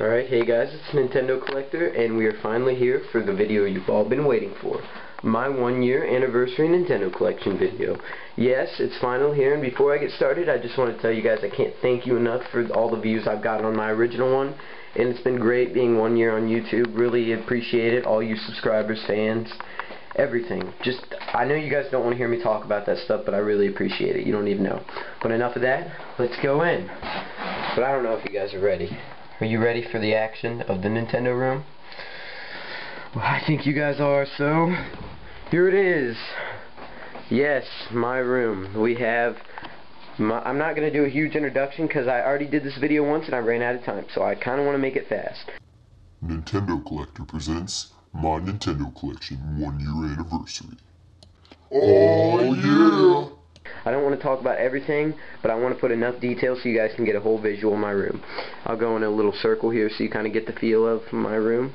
Alright, hey guys, it's Nintendo Collector, and we are finally here for the video you've all been waiting for. My 1-year anniversary Nintendo Collection video. Yes, it's final here, and before I get started, I just want to tell you guys I can't thank you enough for all the views I've gotten on my original one, and it's been great being 1 year on YouTube. Really appreciate it, all you subscribers, fans, everything. Just, I know you guys don't want to hear me talk about that stuff, but I really appreciate it. You don't even know. But enough of that, let's go in. But I don't know if you guys are ready. Are you ready for the action of the Nintendo room? Well, I think you guys are, so here it is. Yes, my room. We have I'm not going to do a huge introduction because I already did this video once and I ran out of time, so I kind of want to make it fast. Nintendo Collector presents my Nintendo Collection 1-year anniversary. Oh, yeah! I don't want to talk about everything, but I want to put enough detail so you guys can get a whole visual of my room. I'll go in a little circle here so you kind of get the feel of my room.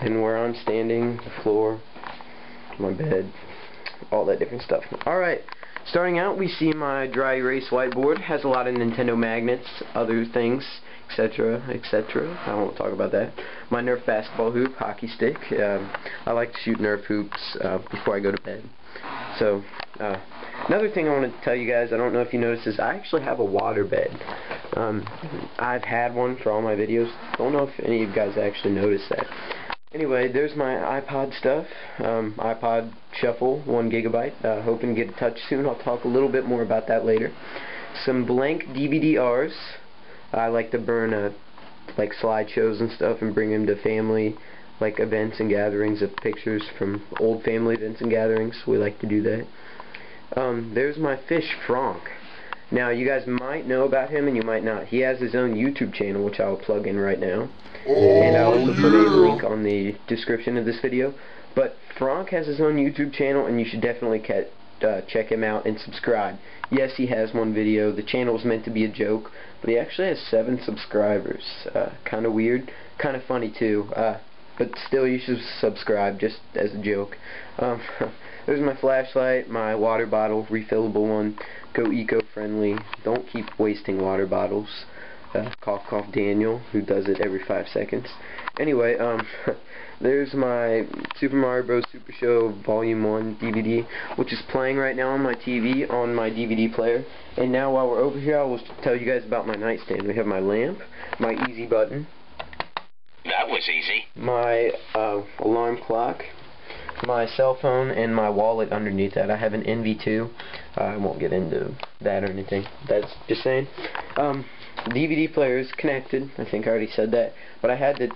And where I'm standing, the floor, my bed, all that different stuff. Alright, starting out we see my dry erase whiteboard. It has a lot of Nintendo magnets, other things, etc, etc. I won't talk about that. My Nerf basketball hoop, hockey stick. I like to shoot Nerf hoops before I go to bed. So, another thing I want to tell you guys, I don't know if you noticed, is I actually have a water bed. I've had one for all my videos. Don't know if any of you guys actually noticed that. Anyway, there's my iPod stuff. iPod Shuffle, 1 GB. Hoping to get a touch soon. I'll talk a little bit more about that later. Some blank DVD-Rs. I like to burn like slideshows and stuff and bring them to family like events and gatherings of pictures from old family events and gatherings. We like to do that. There's my fish, Frank. Now, you guys might know about him and you might not. He has his own YouTube channel, which I will plug in right now. And I'll also put a link on the description of this video. But Frank has his own YouTube channel, and you should definitely check him out and subscribe. Yes, he has one video. The channel was meant to be a joke, but he actually has 7 subscribers. Kind of weird. Kind of funny, too. But still, you should subscribe, just as a joke. There's my flashlight, my water bottle, refillable one. Go eco-friendly. Don't keep wasting water bottles. Cough, cough, Daniel, who does it every 5 seconds. Anyway, there's my Super Mario Bros. Super Show Volume 1 DVD, which is playing right now on my TV, on my DVD player. And now, while we're over here, I will tell you guys about my nightstand. We have my lamp, my easy button. That was easy. My alarm clock, my cell phone, and my wallet underneath that. I have an NV2. I won't get into that or anything. That's just saying. DVD player is connected. I think I already said that. But I had to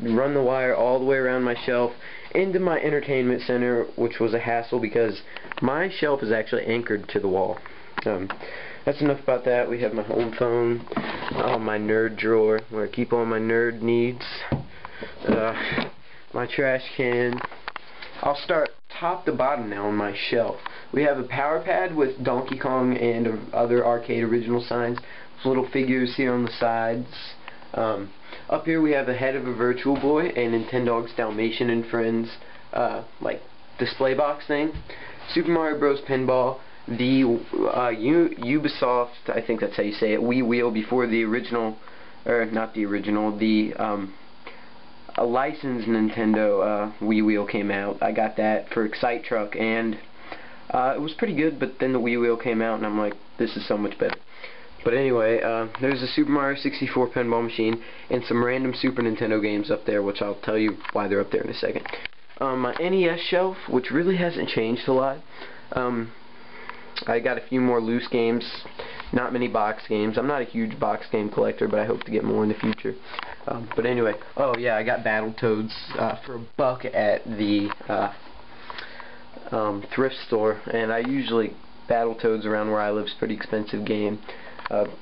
run the wire all the way around my shelf into my entertainment center, which was a hassle because my shelf is actually anchored to the wall. That's enough about that. We have my home phone, my nerd drawer where I keep all my nerd needs, my trash can. I'll start top to bottom now on my shelf. We have a power pad with Donkey Kong and other arcade original signs, little figures here on the sides. Up here we have the head of a Virtual Boy and Nintendo's Dalmatian and Friends, like display box thing. Super Mario Bros. Pinball. The Ubisoft, I think that's how you say it, Wii Wheel before the original, or not the original, the a licensed Nintendo Wii Wheel came out. I got that for Excite Truck, and it was pretty good, but then the Wii Wheel came out, and I'm like, this is so much better. But anyway, there's a Super Mario 64 pinball machine, and some random Super Nintendo games up there, which I'll tell you why they're up there in a second. My NES shelf, which really hasn't changed a lot. I got a few more loose games, not many box games. I'm not a huge box game collector, but I hope to get more in the future. But anyway, oh yeah, I got Battletoads for $1 at the thrift store, and I usually, Battletoads around where I live is a pretty expensive game.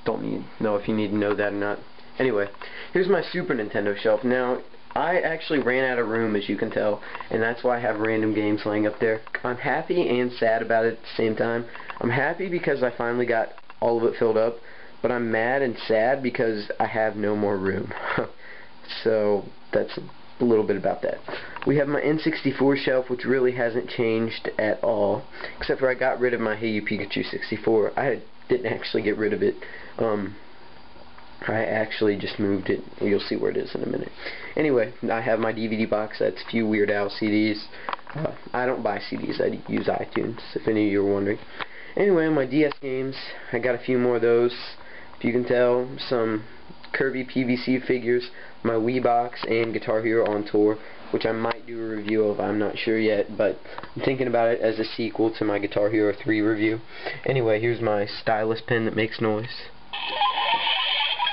Don't know if you need to know that or not. Anyway, here's my Super Nintendo shelf. Now, I actually ran out of room, as you can tell, and that's why I have random games laying up there. I'm happy and sad about it at the same time. I'm happy because I finally got all of it filled up, but I'm mad and sad because I have no more room. So that's a little bit about that. We have my N64 shelf, which really hasn't changed at all, except for I got rid of my Hey You Pikachu 64. I didn't actually get rid of it. I actually just moved it. You'll see where it is in a minute. Anyway, I have my DVD box. That's a few Weird Al CDs. I don't buy CDs. I use iTunes, if any of you are wondering. Anyway, my DS games. I got a few more of those. If you can tell, some curvy PVC figures, my Wii box, and Guitar Hero on tour, which I might do a review of. I'm not sure yet, but I'm thinking about it as a sequel to my Guitar Hero 3 review. Anyway, here's my stylus pen that makes noise.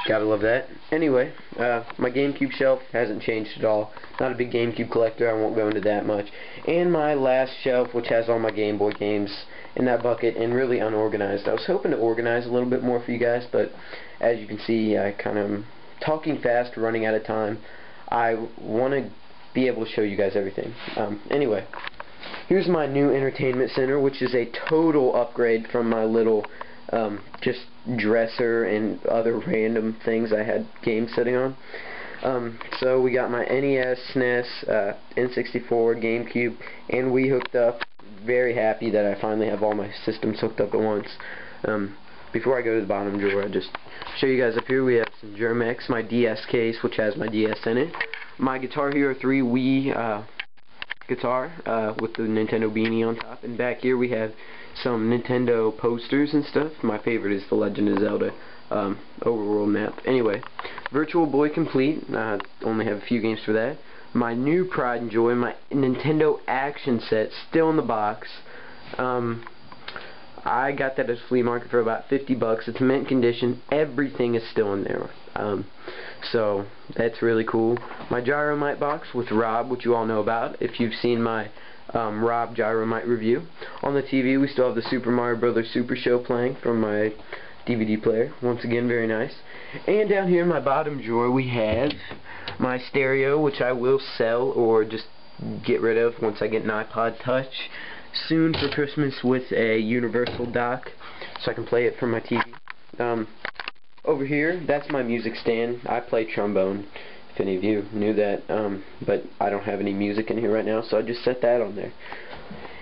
Gotta love that. Anyway, my GameCube shelf hasn't changed at all. Not a big GameCube collector, I won't go into that much. And my last shelf, which has all my Game Boy games in that bucket, and really unorganized. I was hoping to organize a little bit more for you guys, but as you can see, I kind of talking fast, running out of time. I want to be able to show you guys everything. Anyway, here's my new entertainment center, which is a total upgrade from my little just dresser and other random things I had games sitting on. So we got my NES, SNES, N64, GameCube, and Wii hooked up. Very happy that I finally have all my systems hooked up at once. Before I go to the bottom drawer, I just show you guys up here. We have some Germ-X, my DS case, which has my DS in it. My Guitar Hero 3 Wii guitar with the Nintendo beanie on top. And back here we have some Nintendo posters and stuff. My favorite is the Legend of Zelda overworld map. Anyway, Virtual Boy Complete. I only have a few games for that. My new pride and joy, my Nintendo Action Set, still in the box. I got that at a flea market for about $50. It's mint condition. Everything is still in there. So that's really cool. My Gyromite box with Rob, which you all know about if you've seen my Rob Gyromite review. On the TV, we still have the Super Mario Brothers Super Show playing from my DVD player. Once again, very nice. And down here in my bottom drawer, we have my stereo, which I will sell or just get rid of once I get an iPod Touch soon for Christmas with a universal dock, so I can play it from my TV. Over here, that's my music stand. I play trombone, if any of you knew that, but I don't have any music in here right now, so I just set that on there.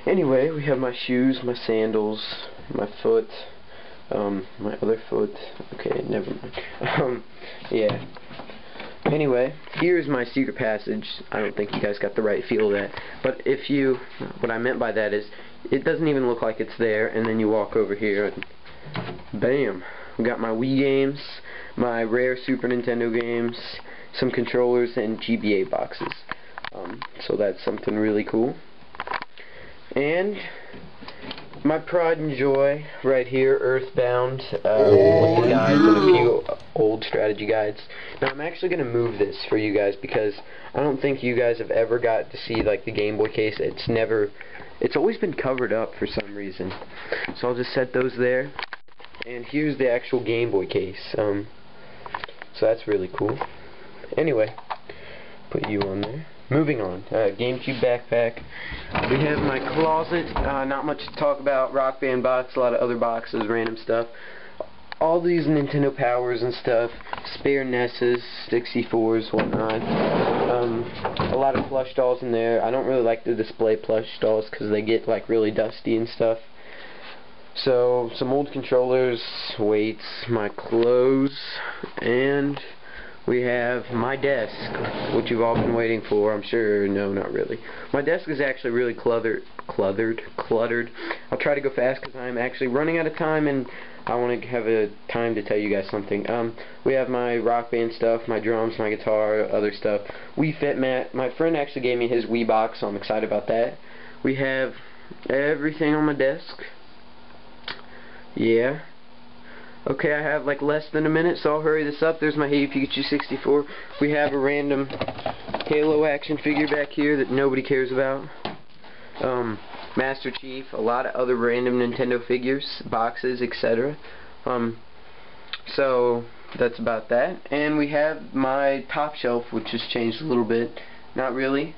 Anyway, we have my shoes, my sandals, my foot, my other foot. Okay, never mind. Yeah. Anyway, here's my secret passage. I don't think you guys got the right feel of that, but if you, what I meant by that is, it doesn't even look like it's there, and then you walk over here, and bam. We got my Wii games, my rare Super Nintendo games, some controllers, and GBA boxes. So that's something really cool. And my pride and joy right here, Earthbound, with the guides and a few old strategy guides. Now I'm actually going to move this for you guys because I don't think you guys have ever got to see like the Game Boy case. It's always been covered up for some reason. So I'll just set those there. And here's the actual Game Boy case. So that's really cool. Anyway, put you on there. Moving on, GameCube backpack. We have my closet, not much to talk about, Rock Band box, a lot of other boxes, random stuff. All these Nintendo Powers and stuff, spare NES's, 64s, whatnot. A lot of plush dolls in there. I don't really like to display plush dolls because they get like really dusty and stuff. So, some old controllers, weights, my clothes, and we have my desk, which you've all been waiting for, I'm sure. No, not really. My desk is actually really cluttered. I'll try to go fast because I'm actually running out of time and I want to have a time to tell you guys something. We have my Rock Band stuff, my drums, my guitar, other stuff. Wii Fit Mat. My friend actually gave me his Wii box, so I'm excited about that. We have everything on my desk. Yeah. Okay, I have like less than a minute, so I'll hurry this up. There's my Hey You Pikachu 64. We have a random Halo action figure back here that nobody cares about. Master Chief, a lot of other random Nintendo figures, boxes, etc. So that's about that. And we have my top shelf, which has changed a little bit. Not really.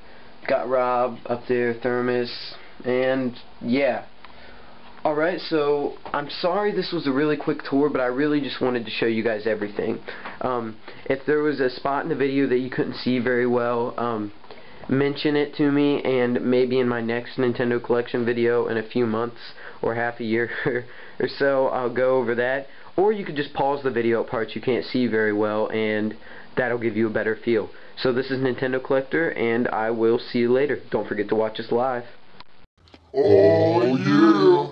Got Rob up there, Thermos, and yeah. Alright, so I'm sorry this was a really quick tour, but I really just wanted to show you guys everything. If there was a spot in the video that you couldn't see very well, mention it to me, and maybe in my next Nintendo Collection video in a few months or half a year or so, I'll go over that. or you could just pause the video at parts you can't see very well, and that'll give you a better feel. So this is Nintendo Collector, and I will see you later. Don't forget to watch us live. Oh yeah!